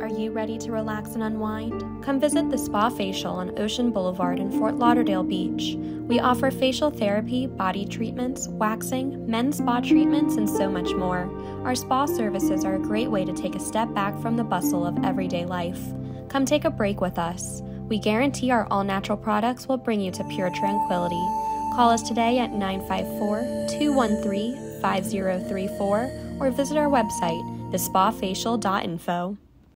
Are you ready to relax and unwind? Come visit The Spa Facial on Ocean Boulevard in Fort Lauderdale Beach. We offer facial therapy, body treatments, waxing, men's spa treatments, and so much more. Our spa services are a great way to take a step back from the bustle of everyday life. Come take a break with us. We guarantee our all-natural products will bring you to pure tranquility. Call us today at 954-213-5034 or visit our website, thespafacial.info.